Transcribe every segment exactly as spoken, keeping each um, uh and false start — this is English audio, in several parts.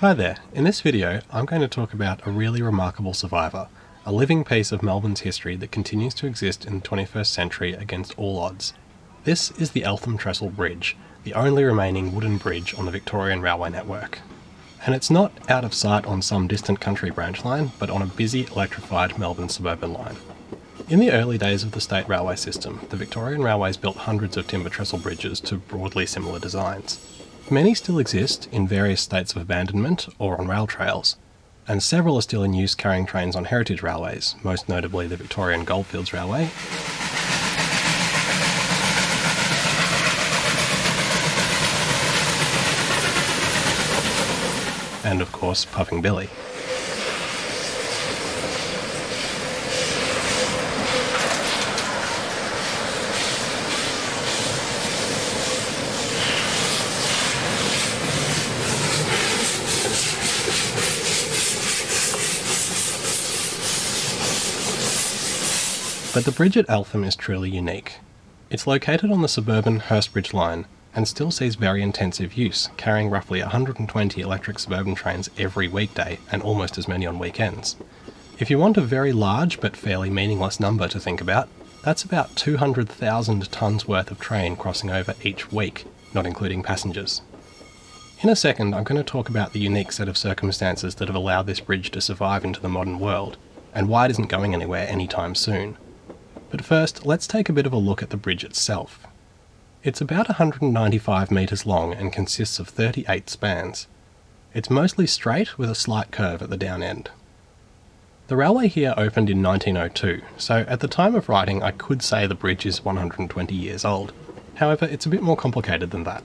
Hi there, in this video I'm going to talk about a really remarkable survivor, a living piece of Melbourne's history that continues to exist in the twenty-first century against all odds. This is the Eltham Trestle Bridge, the only remaining wooden bridge on the Victorian Railway Network. And it's not out of sight on some distant country branch line, but on a busy, electrified Melbourne suburban line. In the early days of the state railway system, the Victorian Railways built hundreds of timber trestle bridges to broadly similar designs. Many still exist in various states of abandonment or on rail trails, and several are still in use carrying trains on heritage railways, most notably the Victorian Goldfields Railway and, of course, Puffing Billy. But the bridge at Eltham is truly unique. It's located on the suburban Hurstbridge line and still sees very intensive use, carrying roughly one hundred twenty electric suburban trains every weekday and almost as many on weekends. If you want a very large but fairly meaningless number to think about, that's about two hundred thousand tonnes worth of train crossing over each week, not including passengers. In a second, I'm going to talk about the unique set of circumstances that have allowed this bridge to survive into the modern world, and why it isn't going anywhere anytime soon. But first, let's take a bit of a look at the bridge itself. It's about one hundred ninety-five metres long and consists of thirty-eight spans. It's mostly straight with a slight curve at the down end. The railway here opened in nineteen oh two, so at the time of writing I could say the bridge is one hundred twenty years old. However, it's a bit more complicated than that.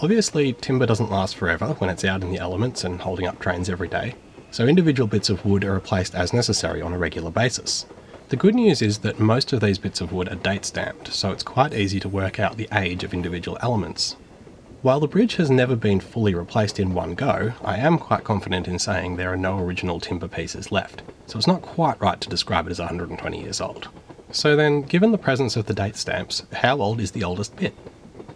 Obviously, timber doesn't last forever when it's out in the elements and holding up trains every day, so individual bits of wood are replaced as necessary on a regular basis. The good news is that most of these bits of wood are date-stamped, so it's quite easy to work out the age of individual elements. While the bridge has never been fully replaced in one go, I am quite confident in saying there are no original timber pieces left, so it's not quite right to describe it as one hundred twenty years old. So then, given the presence of the date stamps, how old is the oldest bit?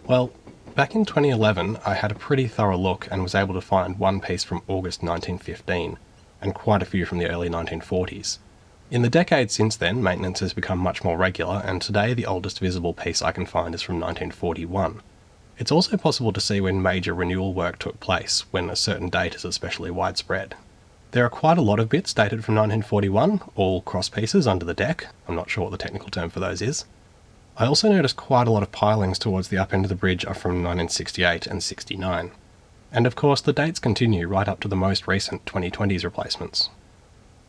Well, back in twenty eleven, I had a pretty thorough look and was able to find one piece from August nineteen fifteen, and quite a few from the early nineteen forties. In the decade since then, maintenance has become much more regular, and today the oldest visible piece I can find is from nineteen forty-one. It's also possible to see when major renewal work took place, when a certain date is especially widespread. There are quite a lot of bits dated from nineteen forty-one, all cross pieces under the deck, I'm not sure what the technical term for those is. I also noticed quite a lot of pilings towards the up end of the bridge are from nineteen sixty-eight and sixty-nine. And of course the dates continue right up to the most recent twenty twenties replacements.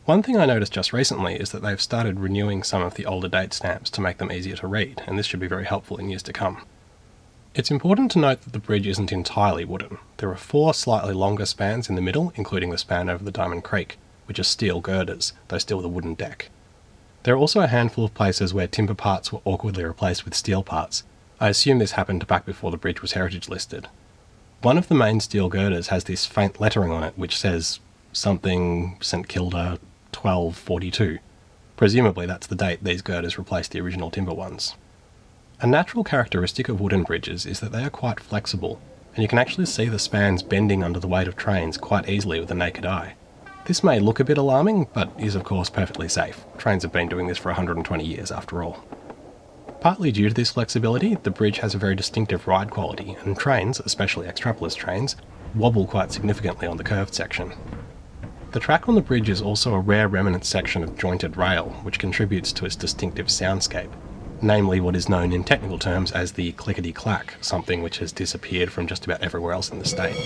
One thing I noticed just recently is that they've started renewing some of the older date stamps to make them easier to read, and this should be very helpful in years to come. It's important to note that the bridge isn't entirely wooden. There are four slightly longer spans in the middle, including the span over the Diamond Creek, which are steel girders, though still with a wooden deck. There are also a handful of places where timber parts were awkwardly replaced with steel parts. I assume this happened back before the bridge was heritage listed. One of the main steel girders has this faint lettering on it which says something St Kilda, twelve forty-two. Presumably that's the date these girders replaced the original timber ones. A natural characteristic of wooden bridges is that they are quite flexible, and you can actually see the spans bending under the weight of trains quite easily with the naked eye. This may look a bit alarming, but is of course perfectly safe. Trains have been doing this for one hundred twenty years after all. Partly due to this flexibility, the bridge has a very distinctive ride quality, and trains, especially X'trapolis trains, wobble quite significantly on the curved section. The track on the bridge is also a rare remnant section of jointed rail, which contributes to its distinctive soundscape, namely what is known in technical terms as the clickety-clack, something which has disappeared from just about everywhere else in the state.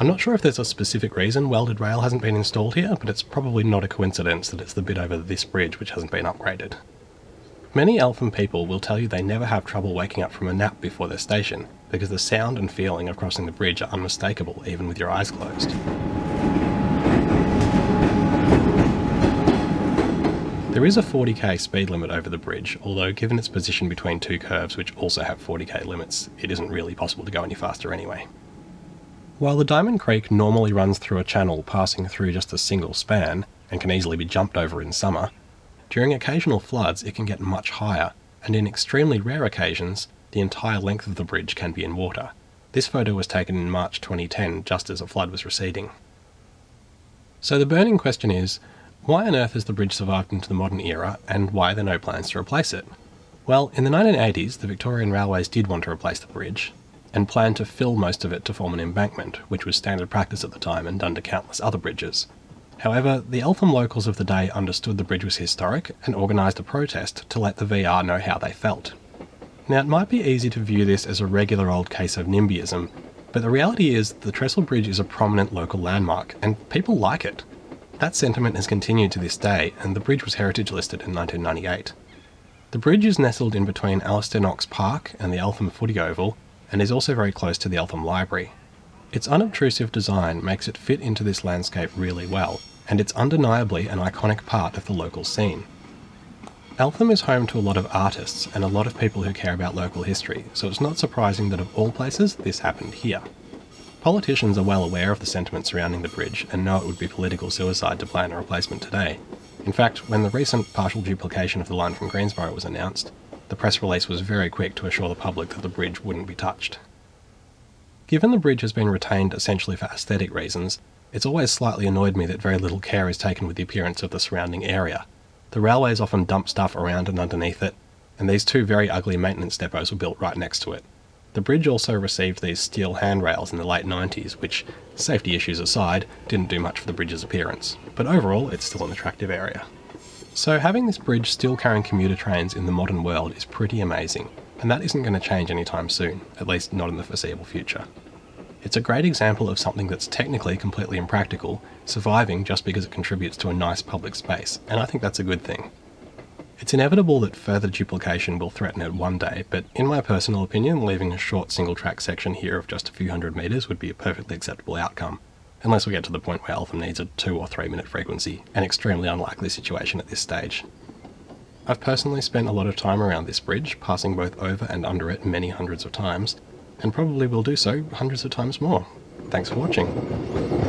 I'm not sure if there's a specific reason welded rail hasn't been installed here, but it's probably not a coincidence that it's the bit over this bridge which hasn't been upgraded. Many Eltham people will tell you they never have trouble waking up from a nap before their station, because the sound and feeling of crossing the bridge are unmistakable even with your eyes closed. There is a forty K speed limit over the bridge, although given its position between two curves which also have forty K limits, it isn't really possible to go any faster anyway. While the Diamond Creek normally runs through a channel passing through just a single span, and can easily be jumped over in summer, during occasional floods it can get much higher, and in extremely rare occasions, the entire length of the bridge can be in water. This photo was taken in March twenty ten, just as a flood was receding. So the burning question is, why on earth has the bridge survived into the modern era, and why are there no plans to replace it? Well, in the nineteen eighties, the Victorian Railways did want to replace the bridge, and planned to fill most of it to form an embankment, which was standard practice at the time and done to countless other bridges. However, the Eltham locals of the day understood the bridge was historic and organised a protest to let the V R know how they felt. Now, it might be easy to view this as a regular old case of NIMBYism, but the reality is the Trestle Bridge is a prominent local landmark, and people like it. That sentiment has continued to this day, and the bridge was heritage listed in nineteen ninety-eight. The bridge is nestled in between Alistair Knox Park and the Eltham Footy Oval, and is also very close to the Eltham Library. Its unobtrusive design makes it fit into this landscape really well, and it's undeniably an iconic part of the local scene. Eltham is home to a lot of artists and a lot of people who care about local history, so it's not surprising that of all places, this happened here. Politicians are well aware of the sentiment surrounding the bridge and know it would be political suicide to plan a replacement today. In fact, when the recent partial duplication of the line from Greensborough was announced, the press release was very quick to assure the public that the bridge wouldn't be touched. Given the bridge has been retained essentially for aesthetic reasons, it's always slightly annoyed me that very little care is taken with the appearance of the surrounding area. The railways often dump stuff around and underneath it, and these two very ugly maintenance depots were built right next to it. The bridge also received these steel handrails in the late nineties, which, safety issues aside, didn't do much for the bridge's appearance. But overall, it's still an attractive area. So having this bridge still carrying commuter trains in the modern world is pretty amazing, and that isn't going to change anytime soon, at least not in the foreseeable future. It's a great example of something that's technically completely impractical, surviving just because it contributes to a nice public space, and I think that's a good thing. It's inevitable that further duplication will threaten it one day, but in my personal opinion, leaving a short single track section here of just a few hundred metres would be a perfectly acceptable outcome. Unless we get to the point where Eltham needs a two or three minute frequency, an extremely unlikely situation at this stage. I've personally spent a lot of time around this bridge, passing both over and under it many hundreds of times, and probably will do so hundreds of times more. Thanks for watching.